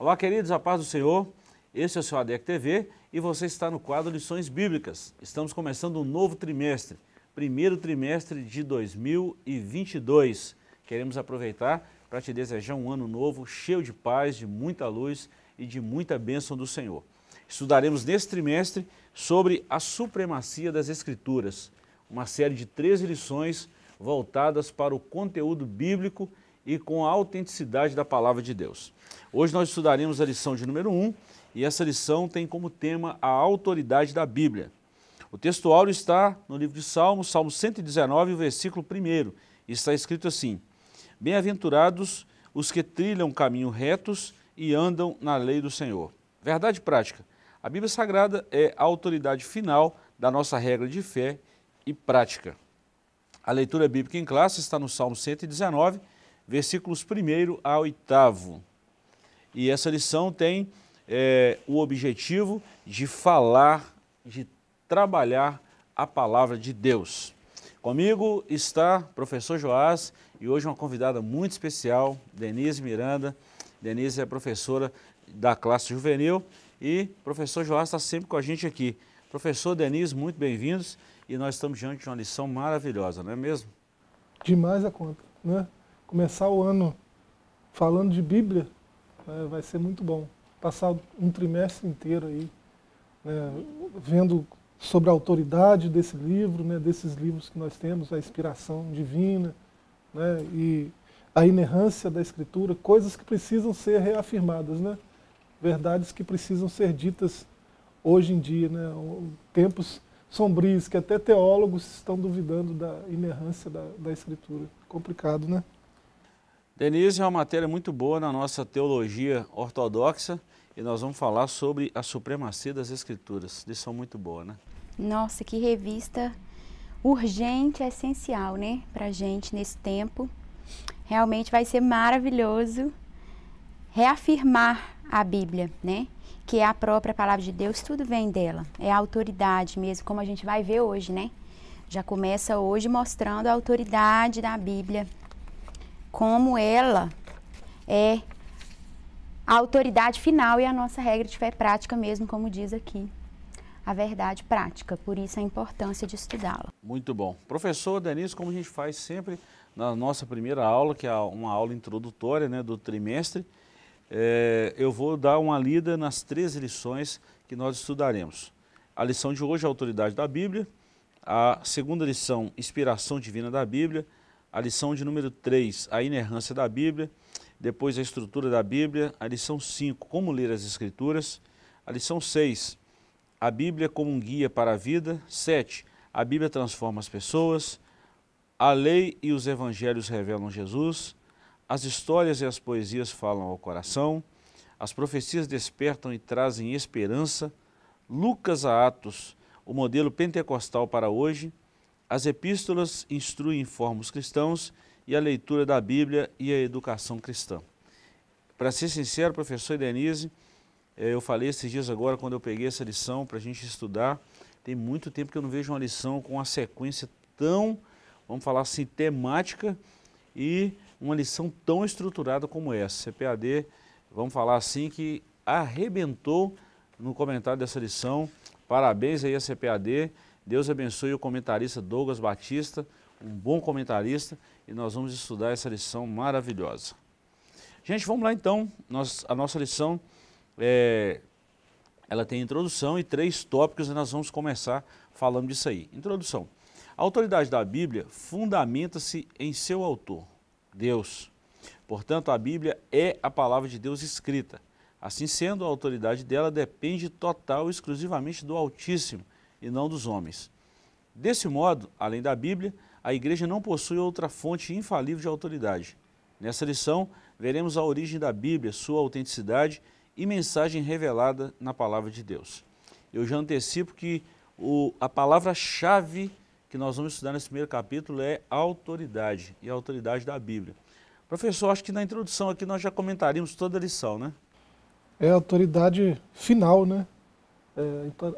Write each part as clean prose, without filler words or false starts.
Olá, queridos, a paz do Senhor. Este é o seu ADEC TV e você está no quadro Lições Bíblicas. Estamos começando um novo trimestre, primeiro trimestre de 2022. Queremos aproveitar para te desejar um ano novo, cheio de paz, de muita luz e de muita bênção do Senhor. Estudaremos neste trimestre sobre a supremacia das Escrituras, uma série de 13 lições voltadas para o conteúdo bíblico e com a autenticidade da Palavra de Deus. Hoje nós estudaremos a lição de número 1 e essa lição tem como tema a autoridade da Bíblia. O texto áureo está no livro de Salmos, Salmo 119, versículo 1, e está escrito assim: Bem-aventurados os que trilham caminhos retos e andam na lei do Senhor. Verdade prática, a Bíblia Sagrada é a autoridade final da nossa regra de fé e prática. A leitura bíblica em classe está no Salmo 119, versículos 1 a 8. E essa lição tem o objetivo de falar, de trabalhar a palavra de Deus. Comigo está o professor Joás e hoje uma convidada muito especial, Denise Miranda. Denise é professora da classe juvenil e o professor Joás está sempre com a gente aqui. Professor Denise, muito bem-vindos, e nós estamos diante de uma lição maravilhosa, não é mesmo? Demais a conta, né? Começar o ano falando de Bíblia, né, vai ser muito bom. Passar um trimestre inteiro aí, né, vendo sobre a autoridade desse livro, né, desses livros que nós temos, a inspiração divina, né, e a inerrância da Escritura, coisas que precisam ser reafirmadas, né, verdades que precisam ser ditas hoje em dia, né, tempos sombrios que até teólogos estão duvidando da inerrância da Escritura. Complicado, né? Denise, é uma matéria muito boa na nossa teologia ortodoxa e nós vamos falar sobre a supremacia das Escrituras. Lição muito boa, né? Nossa, que revista urgente, essencial, né? Pra gente nesse tempo. Realmente vai ser maravilhoso reafirmar a Bíblia, né? Que é a própria palavra de Deus, tudo vem dela. É a autoridade mesmo, como a gente vai ver hoje, né? Já começa hoje mostrando a autoridade da Bíblia, como ela é a autoridade final e a nossa regra de fé prática mesmo, como diz aqui, a verdade prática. Por isso a importância de estudá-la. Muito bom. Professor Denise, como a gente faz sempre na nossa primeira aula, que é uma aula introdutória, né, do trimestre, eu vou dar uma lida nas 13 lições que nós estudaremos. A lição de hoje é a autoridade da Bíblia, a segunda lição, inspiração divina da Bíblia, a lição de número 3, a inerrância da Bíblia, depois a estrutura da Bíblia, a lição 5, como ler as Escrituras, a lição 6, a Bíblia como um guia para a vida, 7, a Bíblia transforma as pessoas, a lei e os evangelhos revelam Jesus, as histórias e as poesias falam ao coração, as profecias despertam e trazem esperança, Lucas a Atos, o modelo pentecostal para hoje, as epístolas instruem e informam os cristãos e a leitura da Bíblia e a educação cristã. Para ser sincero, professor Denise, eu falei esses dias agora, quando eu peguei essa lição para a gente estudar, tem muito tempo que eu não vejo uma lição com uma sequência tão, vamos falar assim, temática e uma lição tão estruturada como essa. CPAD, vamos falar assim, que arrebentou no comentário dessa lição. Parabéns aí a CPAD. Deus abençoe o comentarista Douglas Batista, um bom comentarista, e nós vamos estudar essa lição maravilhosa. Gente, vamos lá então. A nossa lição, ela tem introdução e 3 tópicos, e nós vamos começar falando disso aí. Introdução. A autoridade da Bíblia fundamenta-se em seu autor, Deus. Portanto, a Bíblia é a palavra de Deus escrita. Assim sendo, a autoridade dela depende total e exclusivamente do Altíssimo, e não dos homens. Desse modo, além da Bíblia, a Igreja não possui outra fonte infalível de autoridade. Nessa lição, veremos a origem da Bíblia, sua autenticidade e mensagem revelada na Palavra de Deus. Eu já antecipo que a palavra-chave que nós vamos estudar nesse primeiro capítulo é autoridade, e a autoridade da Bíblia. Professor, acho que na introdução aqui nós já comentaríamos toda a lição, né? É a autoridade final, né?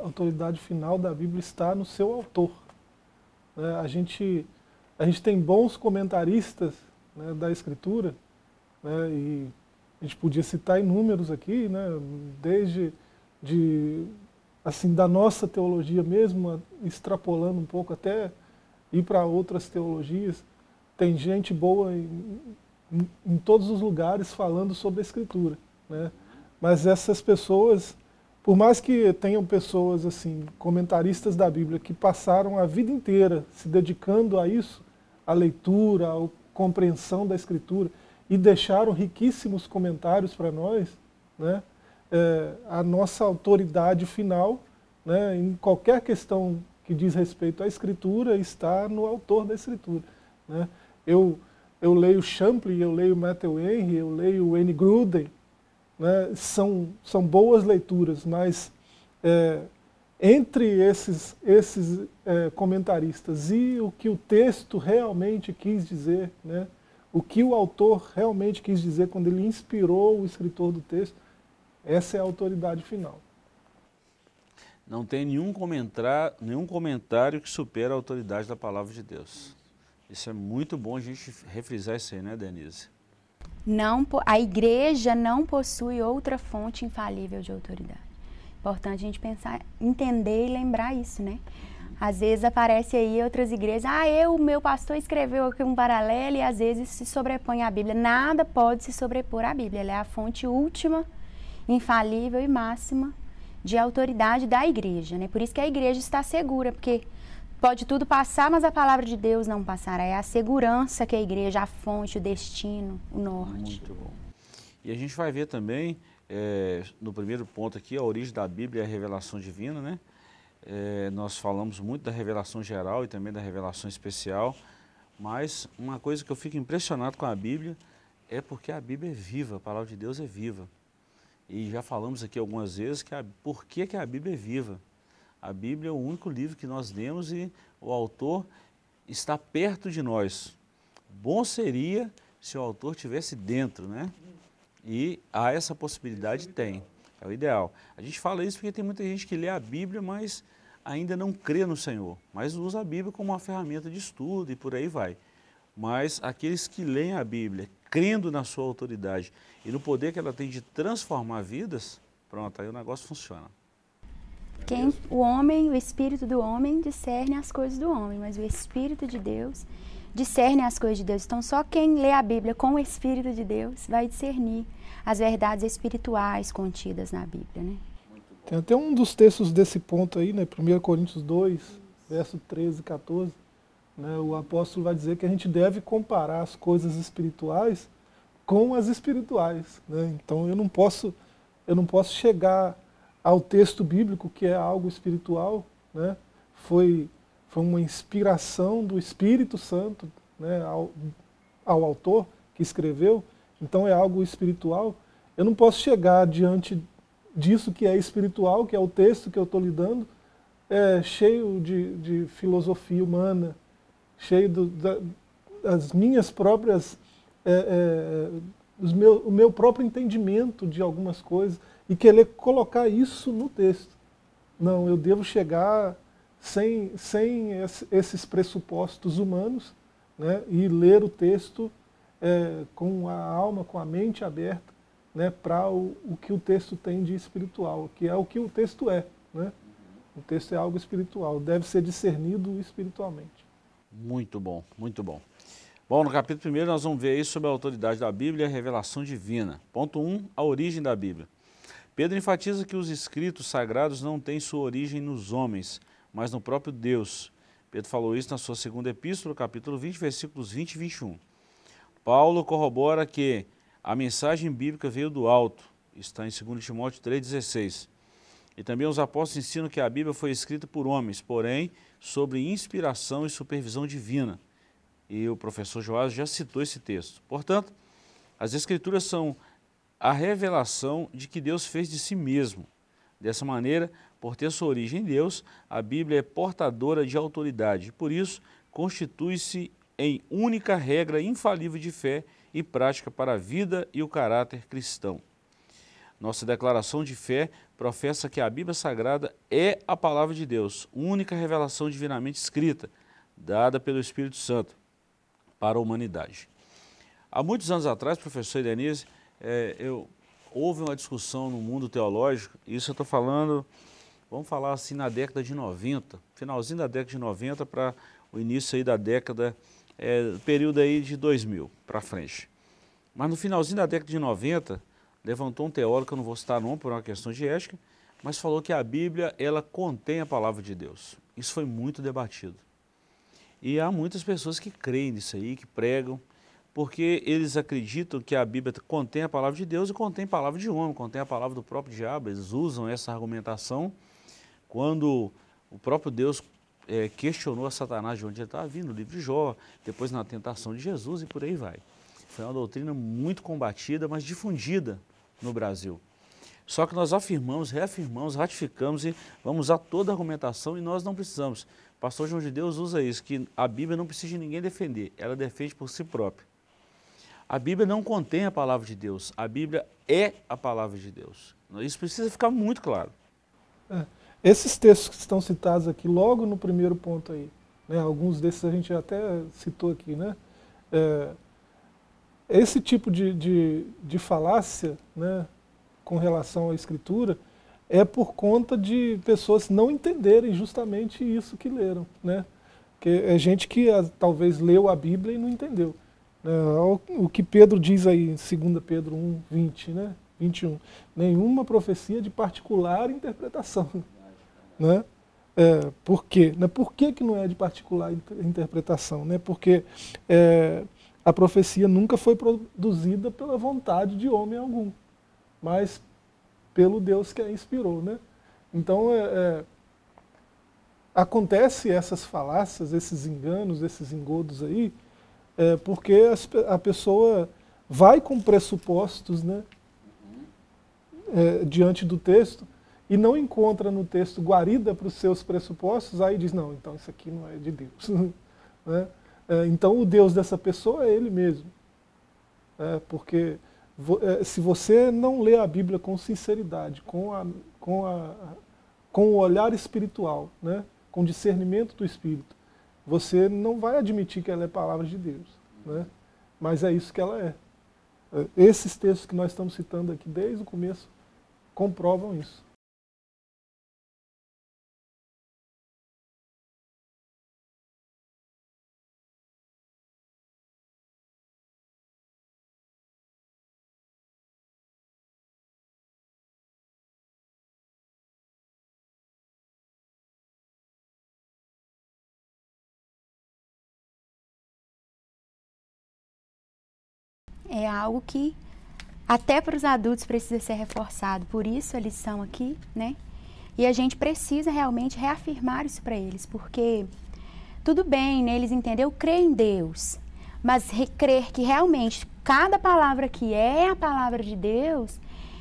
A autoridade final da Bíblia está no seu autor. A gente tem bons comentaristas, né, da Escritura, né, e A gente podia citar inúmeros aqui, né? Desde de, assim, da nossa teologia mesmo, extrapolando um pouco até ir para outras teologias. Tem gente boa em todos os lugares falando sobre a Escritura, né? Mas essas pessoas, por mais que tenham pessoas assim, comentaristas da Bíblia, que passaram a vida inteira se dedicando a isso, à leitura, à compreensão da Escritura, e deixaram riquíssimos comentários para nós, né? A nossa autoridade final, né, em qualquer questão que diz respeito à Escritura, está no autor da Escritura, né? Eu leio Champlin, eu leio Matthew Henry, eu leio Wayne Grudem, né? São boas leituras, mas entre esses comentaristas e o que o texto realmente quis dizer, né? O que o autor realmente quis dizer quando ele inspirou o escritor do texto, essa é a autoridade final. Não tem nenhum comentário que supera a autoridade da palavra de Deus. Isso é muito bom a gente refrisar isso aí, né, Denise? Não, a igreja não possui outra fonte infalível de autoridade. Importante a gente pensar, entender e lembrar isso, né? Às vezes aparece aí outras igrejas, o meu pastor escreveu aqui um paralelo e às vezes se sobrepõe à Bíblia. Nada pode se sobrepor à Bíblia, ela é a fonte última, infalível e máxima de autoridade da igreja, né? Por isso que a igreja está segura, porque pode tudo passar, mas a palavra de Deus não passará. É a segurança que a igreja, a fonte, o destino, o norte. Muito bom. E a gente vai ver também, no primeiro ponto aqui, a origem da Bíblia e a revelação divina, né? Nós falamos muito da revelação geral e também da revelação especial, mas uma coisa que eu fico impressionado com a Bíblia é porque a Bíblia é viva, a palavra de Deus é viva. E já falamos aqui algumas vezes que por que que a Bíblia é viva. A Bíblia é o único livro que nós lemos e o autor está perto de nós. Bom seria se o autor estivesse dentro, né? E há essa possibilidade, tem. É o ideal. A gente fala isso porque tem muita gente que lê a Bíblia, mas ainda não crê no Senhor, mas usa a Bíblia como uma ferramenta de estudo e por aí vai. Mas aqueles que leem a Bíblia, crendo na sua autoridade e no poder que ela tem de transformar vidas, pronto, aí o negócio funciona. O espírito do homem discerne as coisas do homem, mas o Espírito de Deus discerne as coisas de Deus. Então, só quem lê a Bíblia com o Espírito de Deus vai discernir as verdades espirituais contidas na Bíblia, né? Tem até um dos textos desse ponto aí, né? 1 Coríntios 2, verso 13 e 14, né? O apóstolo vai dizer que a gente deve comparar as coisas espirituais com as espirituais, né? Então, eu não posso chegar ao texto bíblico, que é algo espiritual, né? Foi uma inspiração do Espírito Santo, né, ao autor que escreveu, então é algo espiritual. Eu não posso chegar diante disso que é espiritual, que é o texto que eu estou lidando, cheio de filosofia humana, cheio das minhas próprias... o meu próprio entendimento de algumas coisas e querer colocar isso no texto. Não, eu devo chegar sem esses pressupostos humanos, né, e ler o texto com a alma, com a mente aberta, né, para o que o texto tem de espiritual, que é o que o texto é, né? O texto é algo espiritual, deve ser discernido espiritualmente. Muito bom, muito bom. Bom, no capítulo 1 nós vamos ver aí sobre a autoridade da Bíblia e a revelação divina. Ponto 1, a origem da Bíblia. Pedro enfatiza que os escritos sagrados não têm sua origem nos homens, mas no próprio Deus. Pedro falou isso na sua segunda epístola, capítulo 20, versículos 20 e 21. Paulo corrobora que a mensagem bíblica veio do alto, está em 2 Timóteo 3,16. E também os apóstolos ensinam que a Bíblia foi escrita por homens, porém, sobre inspiração e supervisão divina. E o professor Joás já citou esse texto. Portanto, as Escrituras são a revelação de que Deus fez de si mesmo. Dessa maneira, por ter sua origem em Deus, a Bíblia é portadora de autoridade. Por isso, constitui-se em única regra infalível de fé e prática para a vida e o caráter cristão. Nossa declaração de fé professa que a Bíblia Sagrada é a palavra de Deus, única revelação divinamente escrita, dada pelo Espírito Santo para a humanidade. Há muitos anos atrás, professor Denise, houve uma discussão no mundo teológico, isso eu estou falando, vamos falar assim, na década de 90, finalzinho da década de 90 para o início aí da década, período aí de 2000 para frente. Mas no finalzinho da década de 90, levantou um teólogo, que eu não vou citar não por uma questão de ética, mas falou que a Bíblia, ela contém a palavra de Deus. Isso foi muito debatido. E há muitas pessoas que creem nisso aí, que pregam, porque eles acreditam que a Bíblia contém a palavra de Deus e contém a palavra de homem, contém a palavra do próprio diabo. Eles usam essa argumentação quando o próprio Deus questionou a Satanás de onde ele estava vindo, no livro de Jó, depois na tentação de Jesus e por aí vai. Foi uma doutrina muito combatida, mas difundida no Brasil. Só que nós afirmamos, reafirmamos, ratificamos e vamos usar toda a argumentação e nós não precisamos. O pastor João de Deus usa isso, que a Bíblia não precisa de ninguém defender, ela defende por si própria. A Bíblia não contém a palavra de Deus, a Bíblia é a palavra de Deus. Isso precisa ficar muito claro. Esses textos que estão citados aqui, logo no primeiro ponto aí, né, alguns desses a gente até citou aqui, né? Esse tipo de falácia, né, com relação à Escritura, é por conta de pessoas não entenderem justamente isso que leram, né? Que é gente que talvez leu a Bíblia e não entendeu. O que Pedro diz aí em 2 Pedro 1, 20, né? 21. Nenhuma profecia de particular interpretação. Né? Por quê? Por que que não é de particular interpretação? Né? Porque... a profecia nunca foi produzida pela vontade de homem algum, mas pelo Deus que a inspirou, né? Então, acontece essas falácias, esses enganos, esses engodos aí, porque a pessoa vai com pressupostos, né, diante do texto, e não encontra no texto guarida para os seus pressupostos, aí diz, não, então isso aqui não é de Deus, né? Então, o Deus dessa pessoa é ele mesmo. Porque se você não lê a Bíblia com sinceridade, com o olhar espiritual, né, com discernimento do Espírito, você não vai admitir que ela é palavra de Deus. Né? Mas é isso que ela é. Esses textos que nós estamos citando aqui desde o começo comprovam isso. É algo que até para os adultos precisa ser reforçado, por isso a lição aqui, né? E a gente precisa realmente reafirmar isso para eles, porque tudo bem, né, eles entendem, eu creio em Deus, mas crer que realmente cada palavra que é a palavra de Deus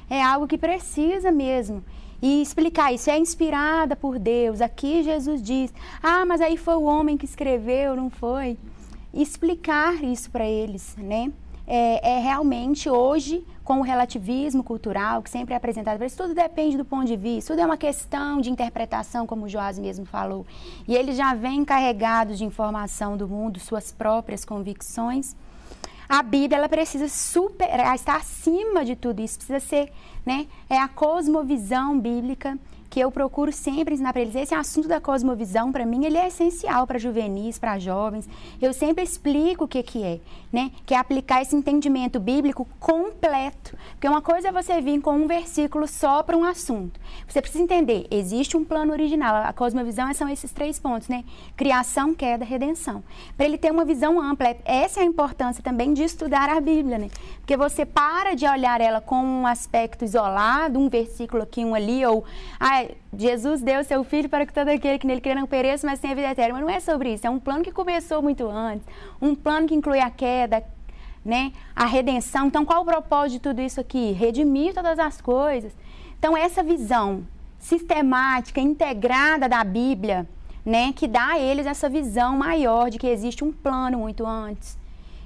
é algo que precisa mesmo. E explicar isso, é inspirada por Deus, aqui Jesus diz, ah, mas aí foi o homem que escreveu, não foi? E explicar isso para eles, né? Realmente hoje, com o relativismo cultural que sempre é apresentado para eles, tudo depende do ponto de vista, tudo é uma questão de interpretação, como o Joás mesmo falou. E eles já vêm carregados de informação do mundo, suas próprias convicções. A Bíblia, ela precisa superar, estar acima de tudo isso, precisa ser, né, a cosmovisão bíblica, que eu procuro sempre ensinar para eles. Esse assunto da cosmovisão, para mim, ele é essencial para juvenis, para jovens. Eu sempre explico o que é, né? Que é aplicar esse entendimento bíblico completo. Porque uma coisa é você vir com um versículo só para um assunto. Você precisa entender, existe um plano original. A cosmovisão são esses 3 pontos, né? Criação, queda, redenção. Para ele ter uma visão ampla, essa é a importância também de estudar a Bíblia, né? Porque você para de olhar ela com um aspecto isolado, um versículo aqui, um ali, ou... Jesus deu seu filho para que todo aquele que nele crê não pereça, mas tenha vida eterna. Mas não é sobre isso, é um plano que começou muito antes, um plano que inclui a queda, né, a redenção. Então, qual o propósito de tudo isso aqui? Redimir todas as coisas. Então, essa visão sistemática, integrada da Bíblia, né, que dá a eles essa visão maior de que existe um plano muito antes,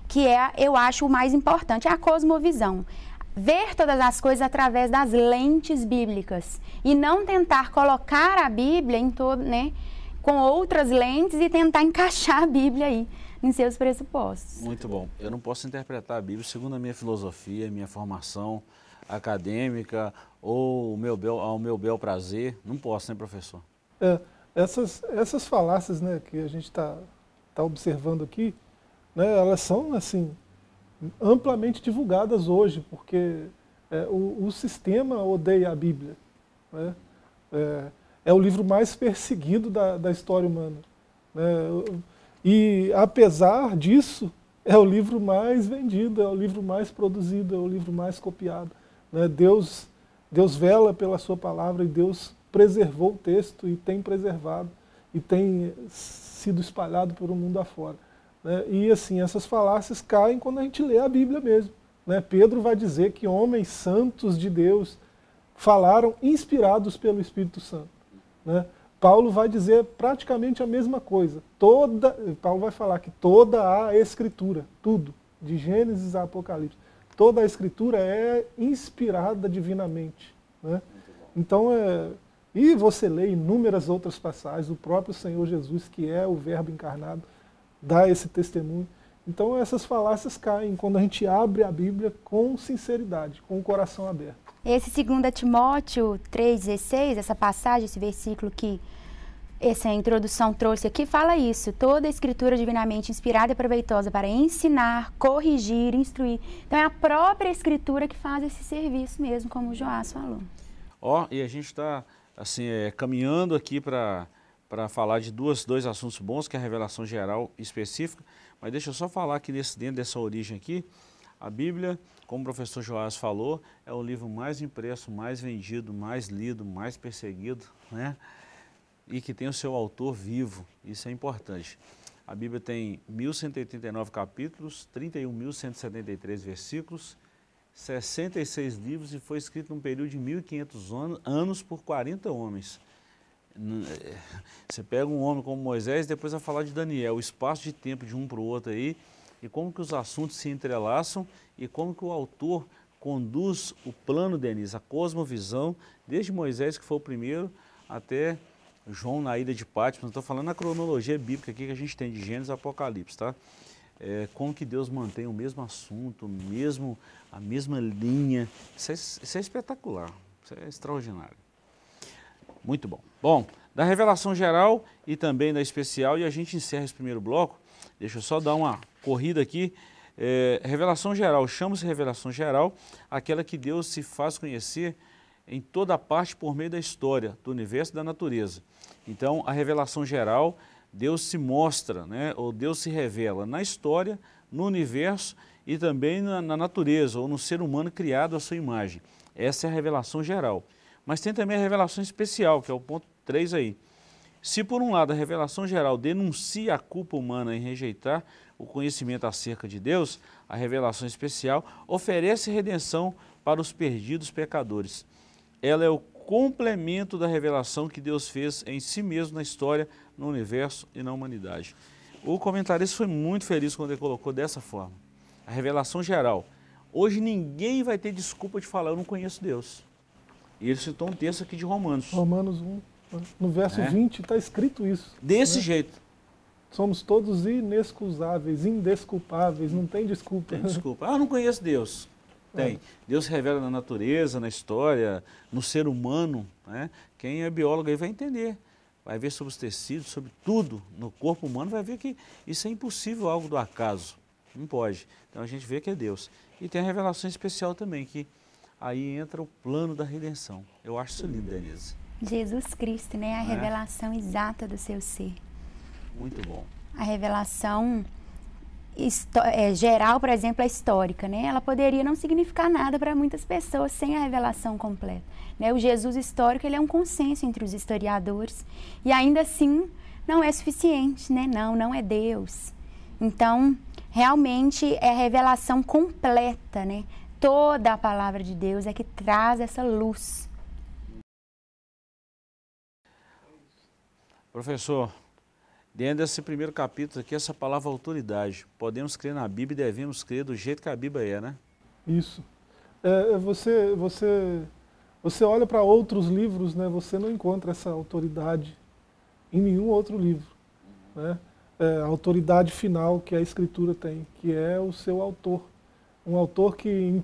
que é, eu acho, o mais importante, é a cosmovisão. Ver todas as coisas através das lentes bíblicas e não tentar colocar a Bíblia em todo, né, com outras lentes e tentar encaixar a Bíblia aí, em seus pressupostos. Muito bom. Eu não posso interpretar a Bíblia segundo a minha filosofia, minha formação acadêmica ou ao meu bel prazer. Não posso, né, professor? É, essas falácias, né, que a gente tá observando aqui, né, elas são assim amplamente divulgadas hoje, porque o sistema odeia a Bíblia, né? É o livro mais perseguido da história humana, né? E, apesar disso, é o livro mais vendido, é o livro mais produzido, é o livro mais copiado, né? Deus vela pela sua palavra e Deus preservou o texto e tem preservado e tem sido espalhado por um mundo afora, né? E, assim, essas falácias caem quando a gente lê a Bíblia mesmo, né? Pedro vai dizer que homens santos de Deus falaram inspirados pelo Espírito Santo, né? Paulo vai dizer praticamente a mesma coisa. Paulo vai falar que toda a Escritura, tudo, de Gênesis a Apocalipse, toda a Escritura é inspirada divinamente, né? Então, e você lê inúmeras outras passagens, o próprio Senhor Jesus, que é o Verbo encarnado, dá esse testemunho. Então, essas falácias caem quando a gente abre a Bíblia com sinceridade, com o coração aberto. Esse 2 Timóteo 3,16, essa passagem, esse versículo que essa introdução trouxe aqui, fala isso. Toda a Escritura divinamente inspirada e proveitosa para ensinar, corrigir, instruir. Então, é a própria Escritura que faz esse serviço mesmo, como o Joás falou. Ó, e a gente está, assim, caminhando aqui para falar de dois assuntos bons, que é a revelação geral e específica. Mas deixa eu só falar que dentro dessa origem aqui, a Bíblia, como o professor Joás falou, é o livro mais impresso, mais vendido, mais lido, mais perseguido, né? E que tem o seu autor vivo, isso é importante. A Bíblia tem 1.189 capítulos, 31.173 versículos, 66 livros e foi escrito num período de 1.500 anos por 40 homens. Você pega um homem como Moisés e depois vai falar de Daniel, o espaço de tempo de um para o outro aí, e como que os assuntos se entrelaçam e como que o autor conduz o plano, Denise, a cosmovisão, desde Moisés, que foi o primeiro, até João na ilha de Patmos. Estou falando na cronologia bíblica aqui que a gente tem de Gênesis e Apocalipse, tá? Como que Deus mantém o mesmo assunto, a mesma linha. Isso é espetacular, isso é extraordinário. Muito bom. Bom, da revelação geral e também da especial, e a gente encerra esse primeiro bloco. Deixa eu só dar uma corrida aqui. Revelação geral, chama-se revelação geral, aquela que Deus se faz conhecer em toda parte por meio da história, do universo e da natureza. Então, a revelação geral, Deus se mostra, né? Ou Deus se revela na história, no universo e também na natureza, ou no ser humano criado à sua imagem. Essa é a revelação geral. Mas tem também a revelação especial, que é o ponto 3 aí. Se, por um lado, a revelação geral denuncia a culpa humana em rejeitar o conhecimento acerca de Deus, a revelação especial oferece redenção para os perdidos pecadores. Ela é o complemento da revelação que Deus fez em si mesmo na história, no universo e na humanidade. O comentarista foi muito feliz quando ele colocou dessa forma. A revelação geral. Hoje ninguém vai ter desculpa de falar, eu não conheço Deus. E ele citou um texto aqui de Romanos. Romanos 1. No verso 20 está escrito isso. Desse jeito. Somos todos inexcusáveis, indesculpáveis, não tem desculpa. Tem desculpa. Ah, não conheço Deus. Tem. Deus revela na natureza, na história, no ser humano, né? Quem é biólogo aí vai entender. Vai ver sobre os tecidos, sobre tudo no corpo humano, vai ver que isso é impossível, algo do acaso. Não pode. Então a gente vê que é Deus. E tem a revelação especial também, que aí entra o plano da redenção. Eu acho isso lindo, Denise. Jesus Cristo, né? A revelação exata do seu ser. Muito bom. A revelação geral, por exemplo, é histórica, né? Ela poderia não significar nada para muitas pessoas sem a revelação completa, né? O Jesus histórico, ele é um consenso entre os historiadores e ainda assim não é suficiente, né? Não é Deus. Então, realmente é a revelação completa, né? Toda a palavra de Deus é que traz essa luz. Professor, dentro desse primeiro capítulo aqui, essa palavra autoridade, podemos crer na Bíblia e devemos crer do jeito que a Bíblia é, né? Isso. Você olha para outros livros, né? Você não encontra essa autoridade em nenhum outro livro, né? a autoridade final que a Escritura tem, que é o seu autor. Um autor que em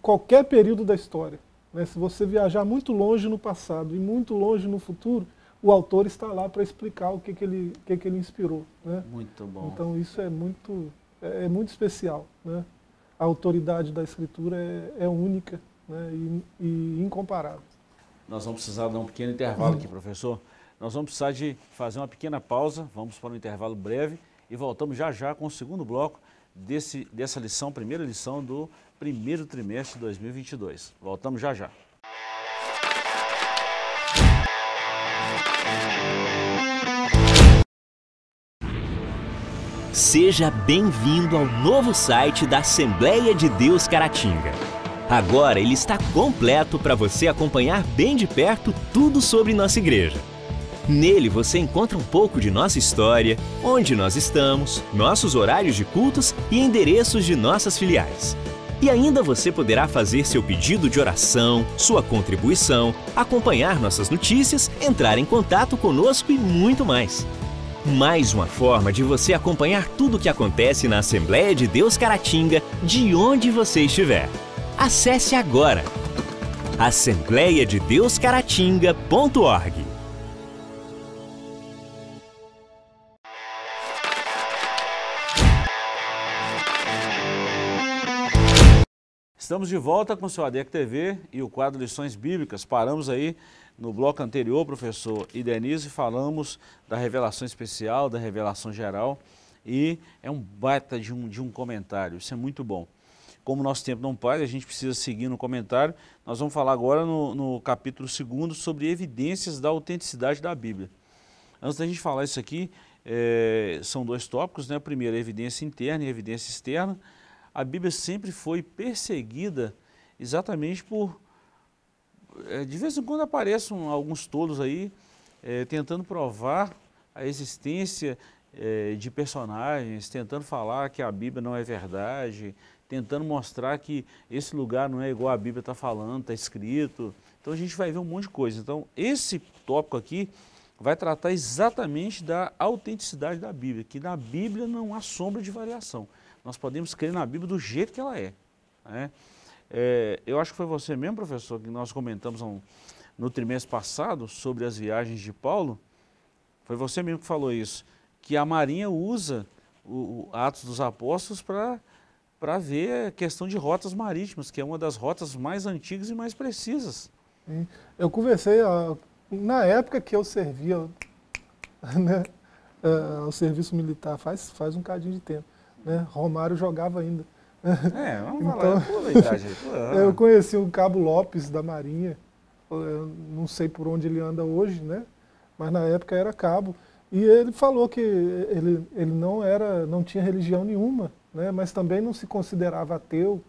qualquer período da história, né, se você viajar muito longe no passado e muito longe no futuro, o autor está lá para explicar o que ele inspirou. Né? Muito bom. Então isso é muito especial. Né? A autoridade da Escritura é única, né, e incomparável. Nós vamos precisar dar um pequeno intervalo aqui, professor. Nós vamos precisar de fazer uma pequena pausa, vamos para um intervalo breve e voltamos já já com o segundo bloco dessa lição, primeira lição do primeiro trimestre de 2022. Voltamos já já. Seja bem-vindo ao novo site da Assembleia de Deus Caratinga. Agora ele está completo para você acompanhar bem de perto tudo sobre nossa igreja. Nele você encontra um pouco de nossa história, onde nós estamos, nossos horários de cultos e endereços de nossas filiais. E ainda você poderá fazer seu pedido de oração, sua contribuição, acompanhar nossas notícias, entrar em contato conosco e muito mais. Mais uma forma de você acompanhar tudo o que acontece na Assembleia de Deus Caratinga, de onde você estiver. Acesse agora! assembleiadedeuscaratinga.org. Estamos de volta com o seu ADEC TV e o quadro Lições Bíblicas. Paramos aí no bloco anterior, professor e Denise, falamos da revelação especial, da revelação geral, e é um baita de um comentário, isso é muito bom. Como o nosso tempo não para, a gente precisa seguir no comentário, nós vamos falar agora no capítulo 2 sobre evidências da autenticidade da Bíblia. Antes da gente falar isso aqui, são dois tópicos, né? Primeiro, a evidência interna e a evidência externa. A Bíblia sempre foi perseguida exatamente por... De vez em quando aparecem alguns tolos aí tentando provar a existência de personagens, tentando falar que a Bíblia não é verdade, tentando mostrar que esse lugar não é igual a Bíblia está falando, está escrito. Então a gente vai ver um monte de coisa. Então esse tópico aqui vai tratar exatamente da autenticidade da Bíblia, que na Bíblia não há sombra de variação. Nós podemos crer na Bíblia do jeito que ela é, né? Eu acho que foi você mesmo, professor, que nós comentamos no trimestre passado sobre as viagens de Paulo. Foi você mesmo que falou isso, que a Marinha usa o Atos dos Apóstolos para ver a questão de rotas marítimas, que é uma das rotas mais antigas e mais precisas. Eu conversei na época que eu servia, né, ao serviço militar, faz um cadinho de tempo. Né? Romário jogava ainda. Vamos então, falar. Eu conheci o Cabo Lopes da Marinha, eu não sei por onde ele anda hoje, né? Mas na época era cabo. E ele falou que ele não tinha religião nenhuma, né? Mas também não se considerava ateu.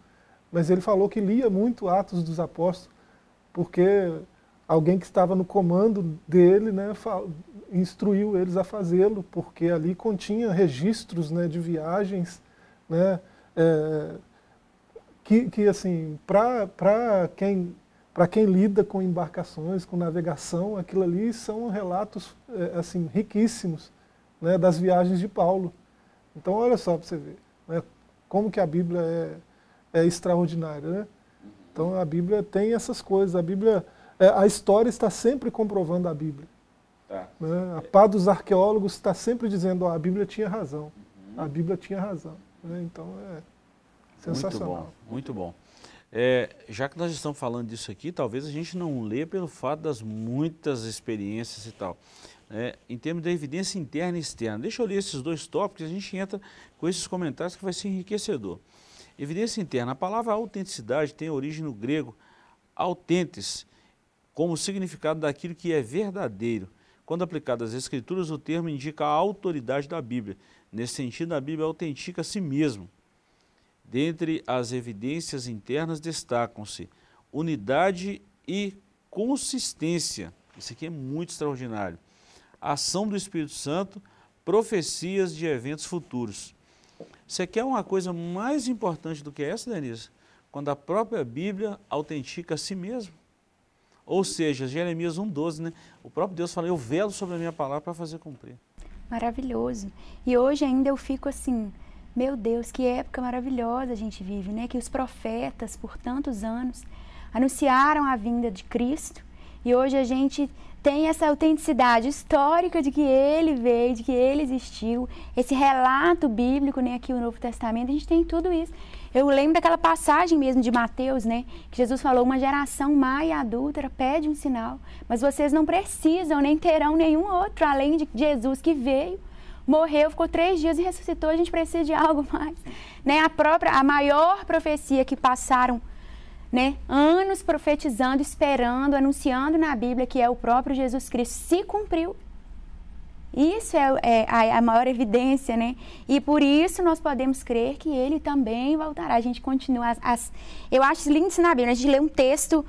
Mas ele falou que lia muito Atos dos Apóstolos, porque alguém que estava no comando dele, né, instruiu eles a fazê-lo, porque ali continha registros, né, de viagens, né, que assim, para quem lida com embarcações, com navegação, aquilo ali são relatos assim, riquíssimos, né, das viagens de Paulo. Então olha só para você ver, né, como que a Bíblia é extraordinária, né? Então a Bíblia tem essas coisas, a Bíblia... A história está sempre comprovando a Bíblia. Tá. Né? A pá dos arqueólogos está sempre dizendo, a Bíblia tinha razão. A Bíblia tinha razão. Né? Então é sensacional. Muito bom, muito bom. Já que nós estamos falando disso aqui, talvez a gente não lê pelo fato das muitas experiências e tal. Em termos da evidência interna e externa. Deixa eu ler esses dois tópicos e a gente entra com esses comentários que vai ser enriquecedor. Evidência interna. A palavra autenticidade tem origem no grego autentes, como o significado daquilo que é verdadeiro. Quando aplicado às Escrituras, o termo indica a autoridade da Bíblia. Nesse sentido, a Bíblia autentica a si mesma. Dentre as evidências internas, destacam-se unidade e consistência. Isso aqui é muito extraordinário. A ação do Espírito Santo, profecias de eventos futuros. Você quer uma coisa mais importante do que essa, Denise? Quando a própria Bíblia autentica a si mesma. Ou seja, Jeremias 1,12, né? O próprio Deus fala, eu velo sobre a minha palavra para fazer cumprir. maravilhoso. E hoje ainda eu fico assim, meu Deus, que época maravilhosa a gente vive, né? Que os profetas, por tantos anos, anunciaram a vinda de Cristo e hoje a gente tem essa autenticidade histórica de que Ele veio, de que Ele existiu, esse relato bíblico, né, aqui o Novo Testamento, a gente tem tudo isso. Eu lembro daquela passagem mesmo de Mateus, né, que Jesus falou, uma geração má e adúltera pede um sinal, mas vocês não precisam nem terão nenhum outro, além de Jesus que veio, morreu, ficou 3 dias e ressuscitou, a gente precisa de algo mais. Né, a maior profecia que passaram, né, anos profetizando, esperando, anunciando na Bíblia que é o próprio Jesus Cristo, se cumpriu. Isso é a maior evidência, né? E por isso nós podemos crer que Ele também voltará. A gente continua. Eu acho lindo isso na Bíblia, a gente lê um texto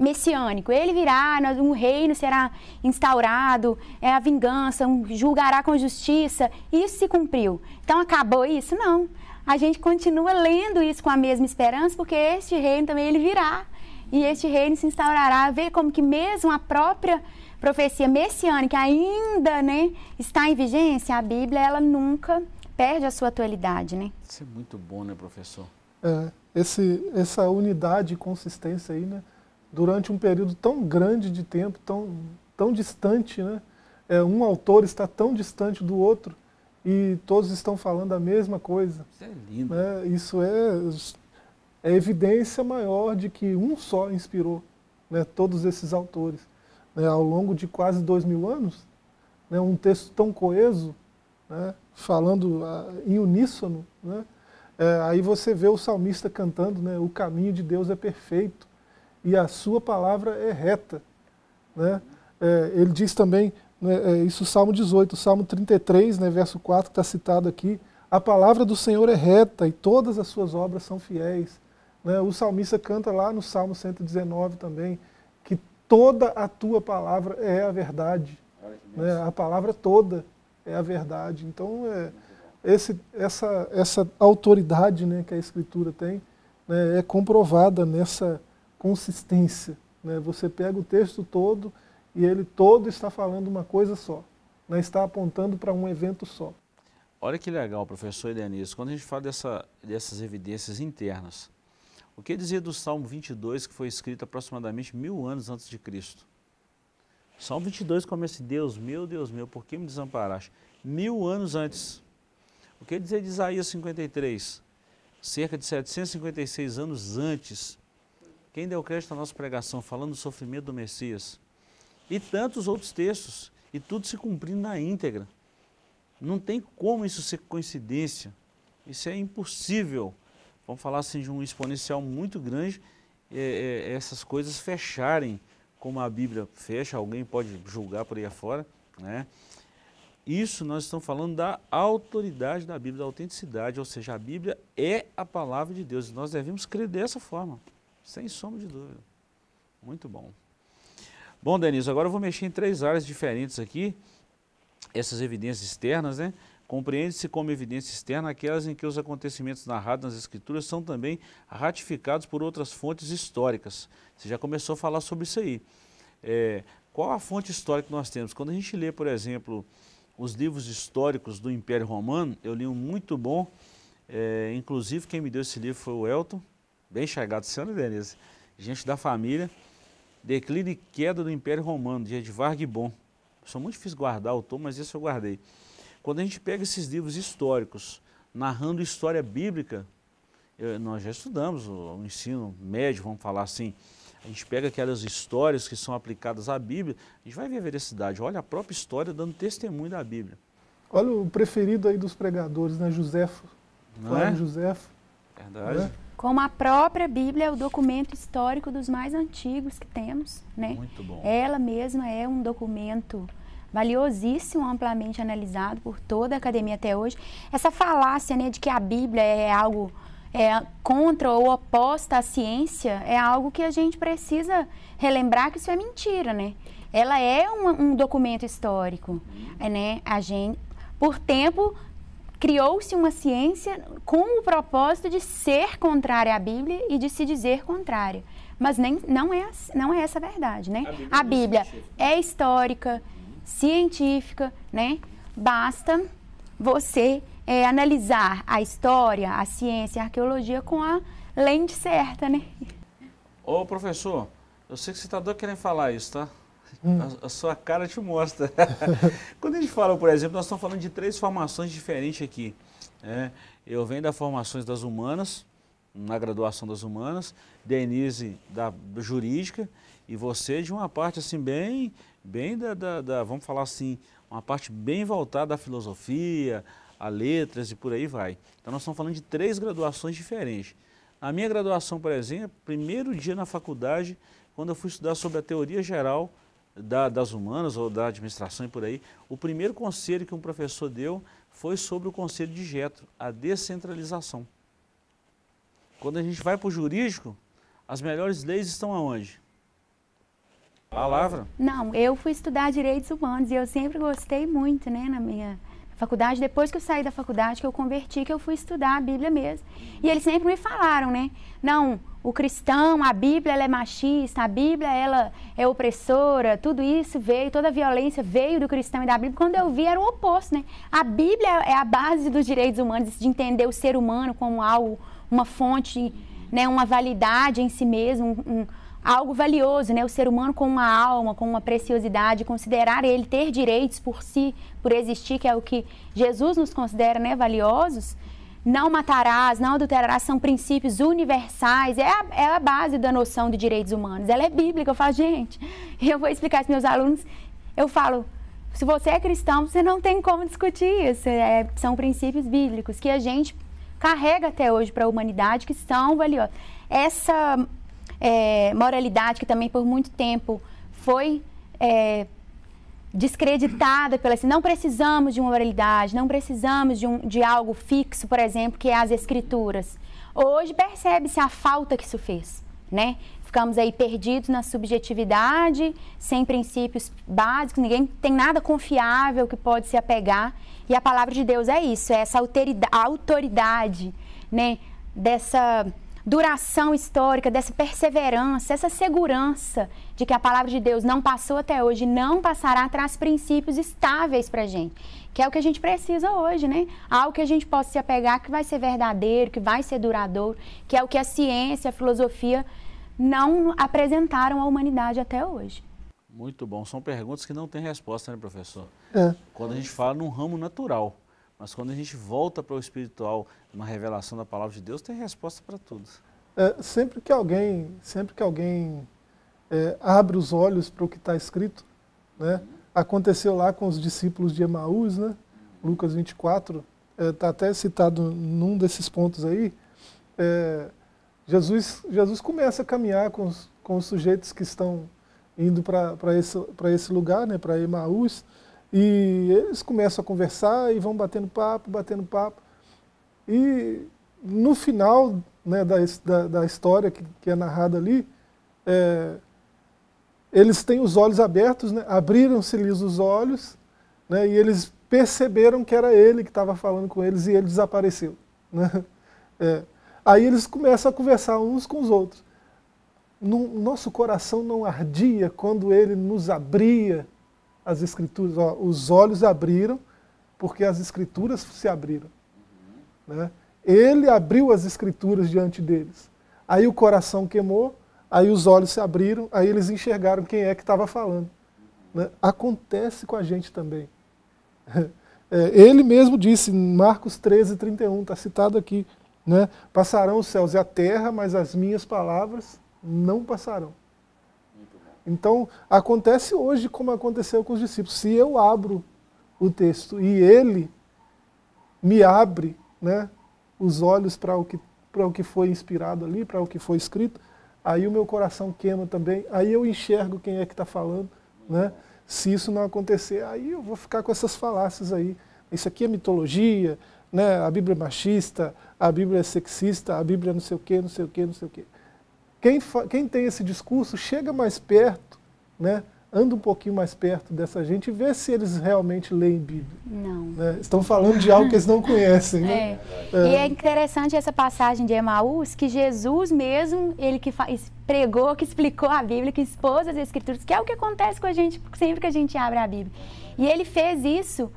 messiânico. Ele virá, um reino será instaurado, a vingança, julgará com justiça. Isso se cumpriu. Então acabou isso? Não. A gente continua lendo isso com a mesma esperança, porque este reino também ele virá e este reino se instaurará. Ver como que mesmo a própria profecia messiânica ainda, né, está em vigência, a Bíblia ela nunca perde a sua atualidade, né? Isso é muito bom, né, professor? Essa unidade e consistência aí, né, durante um período tão grande de tempo, tão distante, né? Um autor está tão distante do outro. E todos estão falando a mesma coisa. Isso é lindo. Né? Isso é evidência maior de que um só inspirou, né, todos esses autores. Né, ao longo de quase 2000 anos, né, um texto tão coeso, né, falando em uníssono. Né, aí você vê o salmista cantando, né, o caminho de Deus é perfeito e a sua palavra é reta. Né? Ele diz também... Isso, Salmo 18, Salmo 33, né, verso 4, está citado aqui. A palavra do Senhor é reta e todas as suas obras são fiéis. Né? O salmista canta lá no Salmo 119 também, que toda a tua palavra é a verdade. Né? A palavra toda é a verdade. Então, essa autoridade, né, que a Escritura tem, né, é comprovada nessa consistência. Né? Você pega o texto todo... E ele todo está falando uma coisa só, né? Está apontando para um evento só. Olha que legal, professor Denise, quando a gente fala dessas evidências internas, o que dizer do Salmo 22, que foi escrito aproximadamente 1000 anos antes de Cristo? Salmo 22 começa, Deus meu, por que me desamparaste? 1000 anos antes. O que dizer de Isaías 53? Cerca de 756 anos antes. Quem deu crédito à nossa pregação, falando do sofrimento do Messias? E tantos outros textos, e tudo se cumprindo na íntegra. Não tem como isso ser coincidência, isso é impossível. Vamos falar assim de um exponencial muito grande, essas coisas fecharem, como a Bíblia fecha, alguém pode julgar por aí afora, né? Isso nós estamos falando da autoridade da Bíblia, da autenticidade, ou seja, a Bíblia é a palavra de Deus, e nós devemos crer dessa forma, sem sombra de dúvida. Muito bom. Bom, Denise, agora eu vou mexer em 3 áreas diferentes aqui, essas evidências externas, né? Compreende-se como evidência externa aquelas em que os acontecimentos narrados nas Escrituras são também ratificados por outras fontes históricas. Você já começou a falar sobre isso aí. Qual a fonte histórica que nós temos? Quando a gente lê, por exemplo, os livros históricos do Império Romano, eu li um muito bom, inclusive quem me deu esse livro foi o Elton, bem chegado, senhora Denise, gente da família, Declínio e Queda do Império Romano, de Edward Gibbon. Sou muito difícil guardar o autor, mas esse eu guardei. Quando a gente pega esses livros históricos, narrando história bíblica, nós já estudamos o ensino médio, vamos falar assim, a gente pega aquelas histórias que são aplicadas à Bíblia, a gente vai ver a veracidade, olha a própria história dando testemunho da Bíblia. Olha o preferido aí dos pregadores, né, Josefo. Não é? Josefo. Verdade. Não é? Como a própria Bíblia é o documento histórico dos mais antigos que temos, né? Muito bom. Ela mesma é um documento valiosíssimo, amplamente analisado por toda a academia até hoje. Essa falácia, né, de que a Bíblia é algo contra ou oposta à ciência, é algo que a gente precisa relembrar que isso é mentira, né? Ela é um documento histórico, né? A gente, por tempo... Criou-se uma ciência com o propósito de ser contrária à Bíblia e de se dizer contrária. Mas não é essa a verdade, né? A Bíblia é histórica, científica, né? basta você analisar a história, a ciência, a arqueologia com a lente certa, né? Ô, professor, eu sei que você está doido querendo falar isso, tá? A sua cara te mostra. Quando a gente fala, por exemplo, nós estamos falando de três formações diferentes aqui. Né? Eu venho das formações das humanas, na graduação das humanas, Denise da jurídica e você de uma parte assim bem vamos falar assim, uma parte bem voltada à filosofia, a letras e por aí vai. Então nós estamos falando de três graduações diferentes. A minha graduação, por exemplo, primeiro dia na faculdade, quando eu fui estudar sobre a teoria geral das humanas ou da administração e por aí, o primeiro conselho que um professor deu foi sobre o conselho de Jetro, a descentralização. Quando a gente vai para o jurídico, as melhores leis estão aonde? Palavra? Não, eu fui estudar direitos humanos e eu sempre gostei muito, né, na minha faculdade. Depois que eu saí da faculdade, que eu converti, que eu fui estudar a Bíblia mesmo. E eles sempre me falaram, né, não, o cristão, a Bíblia, ela é machista, a Bíblia, ela é opressora, tudo isso veio, toda a violência veio do cristão e da Bíblia. Quando eu vi, era o oposto, né? A Bíblia é a base dos direitos humanos, de entender o ser humano como algo, uma fonte, né, uma validade em si mesmo, algo valioso, né? O ser humano com uma alma, com uma preciosidade, considerar ele ter direitos por si, por existir, que é o que Jesus nos considera, né, valiosos. Não matarás, não adulterarás, são princípios universais, é a base da noção de direitos humanos, ela é bíblica. Eu falo, gente, eu vou explicar isso para meus alunos, eu falo, se você é cristão, você não tem como discutir isso, são princípios bíblicos que a gente carrega até hoje para a humanidade, que são valiosos. Essa moralidade que também por muito tempo foi descreditada pela assim, não precisamos de uma moralidade, não precisamos de algo fixo, por exemplo, que é as escrituras. Hoje percebe-se a falta que isso fez, né? Ficamos aí perdidos na subjetividade, sem princípios básicos, ninguém tem nada confiável que pode se apegar. E a palavra de Deus é isso, é essa autoridade, né? Dessa duração histórica, dessa perseverança, essa segurança de que a palavra de Deus não passou até hoje, não passará, traz princípios estáveis para a gente, que é o que a gente precisa hoje, né? Algo que a gente possa se apegar, que vai ser verdadeiro, que vai ser duradouro, que é o que a ciência, a filosofia não apresentaram à humanidade até hoje. Muito bom. São perguntas que não têm resposta, né, professor? É. Quando a gente fala num ramo natural. Mas quando a gente volta para o espiritual, uma revelação da palavra de Deus, tem resposta para tudo. É, sempre que alguém abre os olhos para o que está escrito, né? Aconteceu lá com os discípulos de Emaús, né? Lucas 24, está até citado num desses pontos aí. Jesus começa a caminhar com os sujeitos que estão indo para esse lugar, né? Para Emaús. E eles começam a conversar e vão batendo papo. E no final, né, da história que é narrada ali, eles têm os olhos abertos, né, abriram-se-lhes os olhos, né, e eles perceberam que era ele que estava falando com eles e ele desapareceu. Né? Aí eles começam a conversar uns com os outros. Nosso coração não ardia quando ele nos abria as escrituras? Ó, os olhos abriram porque as escrituras se abriram. Né? Ele abriu as escrituras diante deles. Aí o coração queimou, aí os olhos se abriram, aí eles enxergaram quem é que estava falando. Né? Acontece com a gente também. Ele mesmo disse, em Marcos 13:31, está citado aqui, né? Passarão os céus e a terra, mas as minhas palavras não passarão. Então, acontece hoje como aconteceu com os discípulos. Se eu abro o texto e ele me abre, né, os olhos para o que foi inspirado ali, para o que foi escrito, aí o meu coração queima também, aí eu enxergo quem é que está falando. Né? Se isso não acontecer, aí eu vou ficar com essas falácias aí. Isso aqui é mitologia, né? A Bíblia é machista, a Bíblia é sexista, a Bíblia é não sei o quê, não sei o quê, não sei o quê. Quem tem esse discurso chega mais perto, né? Anda um pouquinho mais perto dessa gente e vê se eles realmente leem Bíblia. Não. Né? Estão falando de algo que eles não conhecem. Né? E é interessante essa passagem de Emaús, que Jesus mesmo, ele que pregou, que explicou a Bíblia, que expôs as Escrituras, que é o que acontece com a gente sempre que a gente abre a Bíblia. E ele fez isso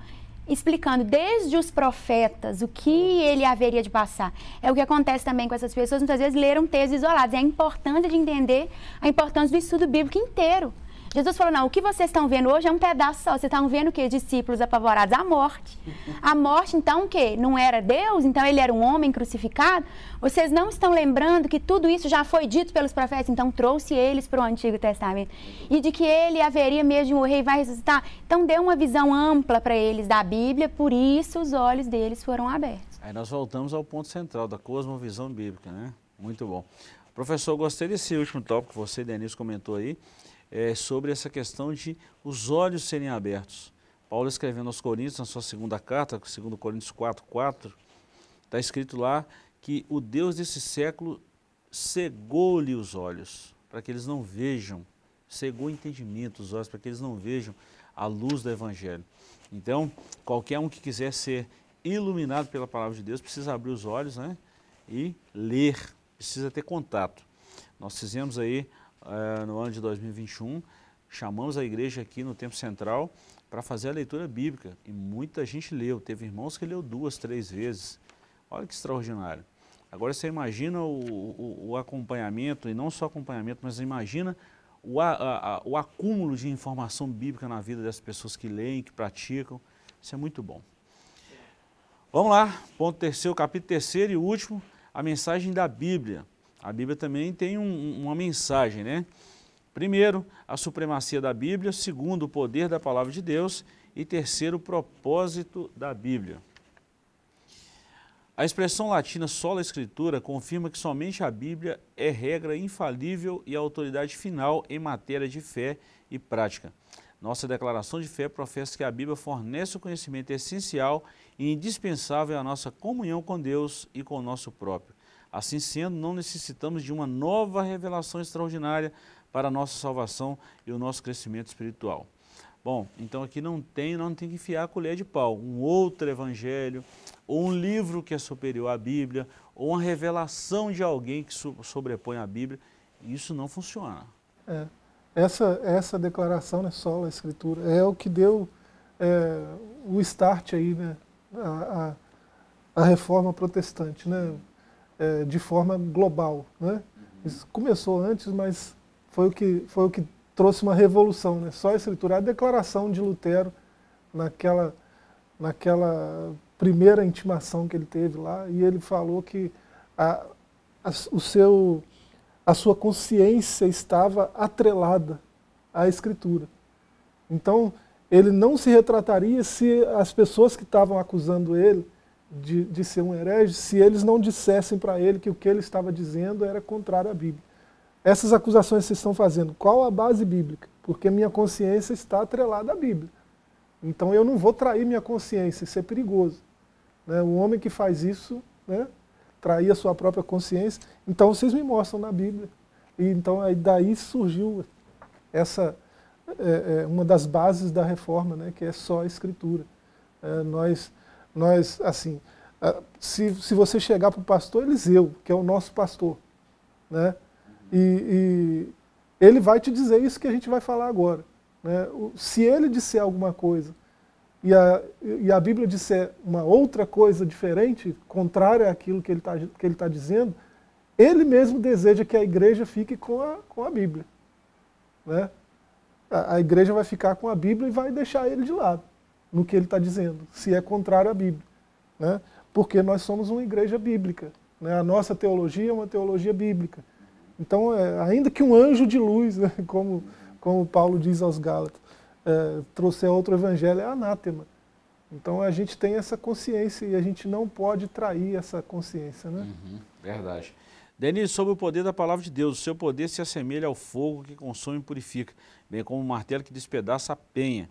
explicando desde os profetas o que ele haveria de passar. É o que acontece também com essas pessoas, muitas vezes leram textos isolados. É importante de entender a importância do estudo bíblico inteiro. Jesus falou, não, o que vocês estão vendo hoje é um pedaço só. Vocês estão vendo o quê? Discípulos apavorados. A morte. A morte, então, o quê? Não era Deus? Então, ele era um homem crucificado? Vocês não estão lembrando que tudo isso já foi dito pelos profetas? Então, trouxe eles para o Antigo Testamento. E de que ele haveria mesmo de morrer e vai ressuscitar? Então, deu uma visão ampla para eles da Bíblia, por isso os olhos deles foram abertos. Aí nós voltamos ao ponto central da cosmovisão bíblica, né? Muito bom. Professor, gostei desse último tópico que você, Denise, comentou aí. É sobre essa questão de os olhos serem abertos. Paulo escrevendo aos Coríntios, na sua segunda carta, 2 Coríntios 4:4, está escrito lá que o Deus desse século cegou-lhe os olhos, para que eles não vejam, cegou o entendimento dos olhos, para que eles não vejam a luz do Evangelho. Então, qualquer um que quiser ser iluminado pela palavra de Deus, precisa abrir os olhos, né, e ler, precisa ter contato. Nós fizemos aí, no ano de 2021, chamamos a igreja aqui no Tempo Central para fazer a leitura bíblica. E muita gente leu. Teve irmãos que leu 2, 3 vezes. Olha que extraordinário. Agora você imagina o acompanhamento, e não só acompanhamento, mas imagina o acúmulo de informação bíblica na vida das pessoas que leem, que praticam. Isso é muito bom. Vamos lá, ponto terceiro, capítulo terceiro e último, a mensagem da Bíblia. A Bíblia também tem uma mensagem, né? Primeiro, a supremacia da Bíblia. Segundo, o poder da palavra de Deus. E terceiro, o propósito da Bíblia. A expressão latina sola escritura confirma que somente a Bíblia é regra infalível e a autoridade final em matéria de fé e prática. Nossa declaração de fé professa que a Bíblia fornece o conhecimento essencial e indispensável à nossa comunhão com Deus e com o nosso próprio. Assim sendo, não necessitamos de uma nova revelação extraordinária para a nossa salvação e o nosso crescimento espiritual. Bom, então aqui não tem que enfiar a colher de pau. Um outro evangelho, ou um livro que é superior à Bíblia, ou uma revelação de alguém que sobrepõe a Bíblia, isso não funciona. É, essa declaração, né, sola escritura, é o que deu o start aí, né, a reforma protestante, né? De forma global, né? Isso começou antes, mas foi o que trouxe uma revolução, né? Só a escritura, a declaração de Lutero naquela primeira intimação que ele teve lá, e ele falou que a sua consciência estava atrelada à escritura. Então ele não se retrataria se as pessoas que estavam acusando ele de ser um herege, se eles não dissessem para ele que o que ele estava dizendo era contrário à Bíblia. Essas acusações que vocês estão fazendo, qual a base bíblica? Porque minha consciência está atrelada à Bíblia. Então eu não vou trair minha consciência, isso é perigoso. Né? O homem que faz isso, né, trair a sua própria consciência, então vocês me mostram na Bíblia. E então daí surgiu essa, uma das bases da reforma, né, que é só a escritura. Nós, assim, se você chegar para o pastor Eliseu, que é o nosso pastor, né, e ele vai te dizer isso que a gente vai falar agora, né? Se ele disser alguma coisa e a Bíblia disser uma outra coisa diferente, contrária àquilo que ele está dizendo, ele mesmo deseja que a igreja fique com a Bíblia, né? A igreja vai ficar com a Bíblia e vai deixar ele de lado no que ele está dizendo, se é contrário à Bíblia, né? Porque nós somos uma igreja bíblica, né? A nossa teologia é uma teologia bíblica. Então, ainda que um anjo de luz, né, como Paulo diz aos Gálatas, trouxer outro evangelho, é anátema. Então, a gente tem essa consciência e a gente não pode trair essa consciência, né? Uhum, verdade. Denise, sobre o poder da palavra de Deus, o seu poder se assemelha ao fogo que consome e purifica, bem como o martelo que despedaça a penha.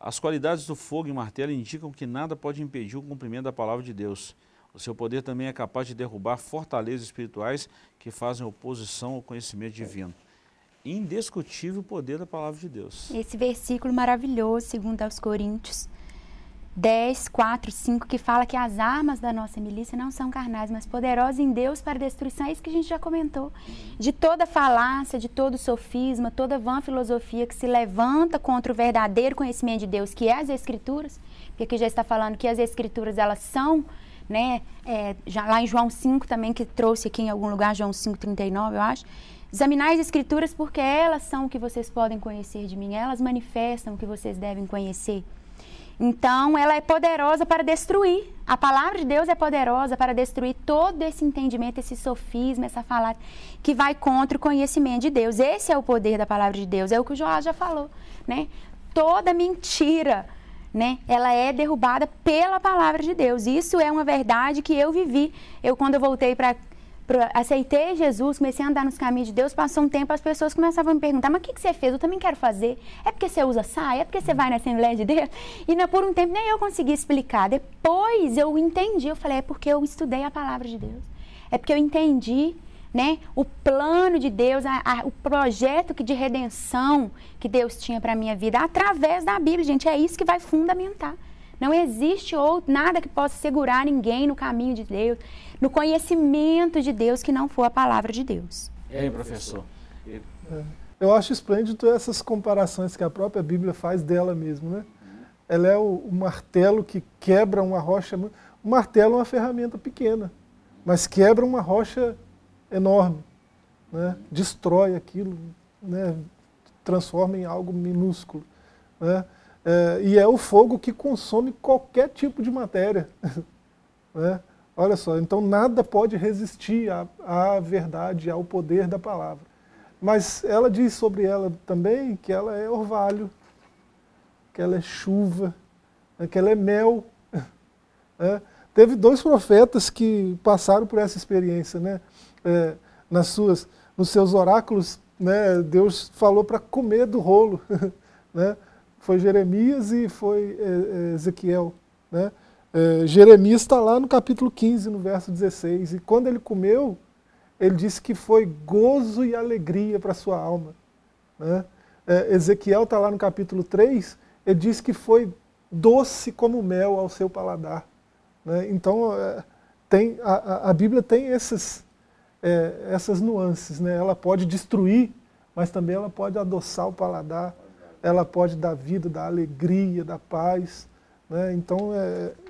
As qualidades do fogo e martelo indicam que nada pode impedir o cumprimento da palavra de Deus. O seu poder também é capaz de derrubar fortalezas espirituais que fazem oposição ao conhecimento divino. Indiscutível o poder da palavra de Deus. Esse versículo maravilhoso, segundo aos Coríntios 10:4-5, que fala que as armas da nossa milícia não são carnais, mas poderosas em Deus para destruição. É isso que a gente já comentou. De toda falácia, de todo sofisma, toda vã filosofia que se levanta contra o verdadeiro conhecimento de Deus, que é as Escrituras, E aqui já está falando que as escrituras, elas são, né, já lá em João 5 também, que trouxe aqui em algum lugar, João 5:39, eu acho. Examinai as escrituras porque elas são o que vocês podem conhecer de mim, elas manifestam o que vocês devem conhecer. Então, ela é poderosa para destruir. A palavra de Deus é poderosa para destruir todo esse entendimento, esse sofisma, essa falácia que vai contra o conhecimento de Deus. Esse é o poder da palavra de Deus. É o que o Joás já falou, né? Toda mentira, né, ela é derrubada pela palavra de Deus. Isso é uma verdade que eu vivi. Eu, quando eu voltei para... aceitei Jesus, comecei a andar nos caminhos de Deus, passou um tempo, as pessoas começavam a me perguntar, mas o que que você fez? Eu também quero fazer. É porque você usa saia? É porque você vai na Assembleia de Deus? E por um tempo nem eu consegui explicar. Depois eu entendi, eu falei, é porque eu estudei a palavra de Deus. É porque eu entendi, né, o plano de Deus, o projeto de redenção que Deus tinha para a minha vida, através da Bíblia, gente, é isso que vai fundamentar. Não existe outro, nada que possa segurar ninguém no caminho de Deus, no conhecimento de Deus, que não for a palavra de Deus. É, hein, professor? Eu acho esplêndido essas comparações que a própria Bíblia faz dela mesma, né? Ela é o martelo que quebra uma rocha. O martelo é uma ferramenta pequena, mas quebra uma rocha enorme, né? Destrói aquilo, né? Transforma em algo minúsculo, né? E é o fogo que consome qualquer tipo de matéria. Né? Olha só, então nada pode resistir à verdade, ao poder da palavra. Mas ela diz sobre ela também que ela é orvalho, que ela é chuva, que ela é mel. É. Teve dois profetas que passaram por essa experiência. Né? Nos seus oráculos, né, Deus falou para comer do rolo. Né? Foi Jeremias e foi Ezequiel, né? Jeremias está lá no capítulo 15, no verso 16, e quando ele comeu, ele disse que foi gozo e alegria para sua alma, né? Ezequiel está lá no capítulo 3, ele disse que foi doce como mel ao seu paladar, né? Então, a Bíblia tem essas nuances, né? Ela pode destruir, mas também ela pode adoçar o paladar. Ela pode dar vida, dar alegria, dar paz. Né? Então,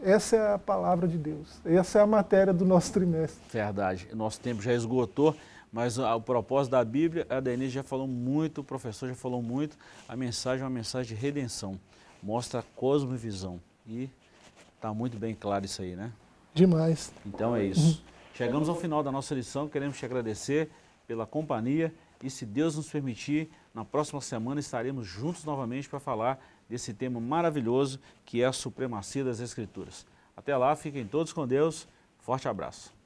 essa é a palavra de Deus. Essa é a matéria do nosso trimestre. Verdade. Nosso tempo já esgotou, mas o propósito da Bíblia, a Denise já falou muito, o professor já falou muito. A mensagem é uma mensagem de redenção. Mostra a cosmovisão. E está muito bem claro isso aí, né? Demais. Então é isso. Chegamos ao final da nossa lição. Queremos te agradecer pela companhia. E se Deus nos permitir, na próxima semana estaremos juntos novamente para falar desse tema maravilhoso que é a supremacia das Escrituras. Até lá, fiquem todos com Deus. Forte abraço.